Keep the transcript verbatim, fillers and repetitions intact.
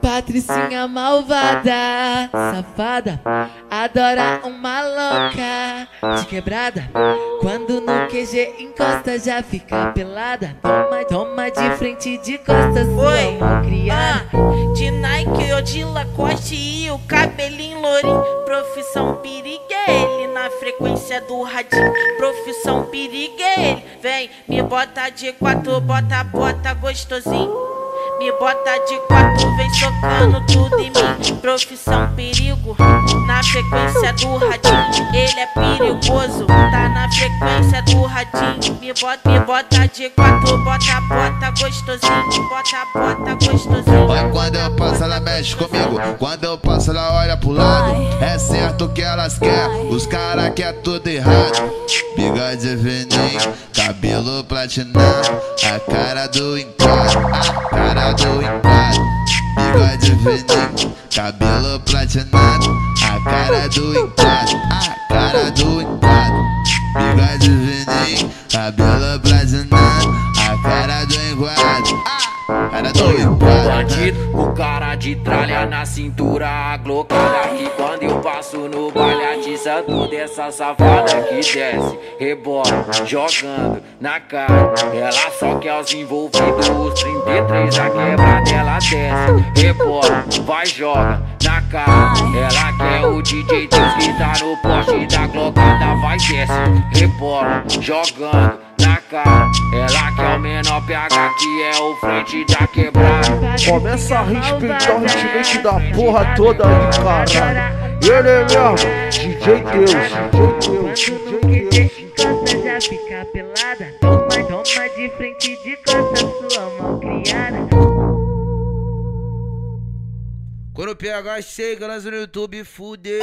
Patricinha malvada, safada, adora uma louca de quebrada. Quando no Q G encosta já fica pelada. Toma, toma de frente de costas, foi mal criada. Ah, de Nike ou de Lacoste e o cabelinho lourinho. Profissão perigo é ele, na frequência do radinho. Profissão perigo é ele, vem me bota de quatro, bota, bota gostosinho. Me bota de quatro, vem socando tudo em mim. Profissão perigo, na frequência do radinho. Ele é perigoso, tá na frequência do radinho. Me bota, me bota de quatro, bota, bota gostosinho. Bota, bota gostosinho. Olha, quando eu passo ela mexe comigo, quando eu passo ela olha pro lado. É certo que elas querem, os caras querem tudo errado. Bigode veneno, cabelo platinado, a cara do encargo, a cara do encargo. Bigode veneno, cabelo platinado, a cara do encargo, a cara do encargo. Bigode veneno, cabelo platinado, a cara do encargo, a cara do encargo. O cara de tralha na cintura aglocada, que quando eu passo no baile atiça toda essa safada que desce, rebola, jogando na cara. Ela só quer os envolvidos, os trinta e três, a quebra dela desce, rebola, vai, joga na cara. Ela quer o D J Theuz que tá no poste da glocada, vai, desce, rebola, jogando na cara. Ela quer o menor P H que é o frente da quebrada. Começa a respeitar o ritmo da porra toda aí, caralho. Ele é mesmo, D J Theuz, D J Theuz. Quando já fica pelada, toma, toma de frente de costa, sua malcriada. Quando o P H chega, nós no YouTube fudeu.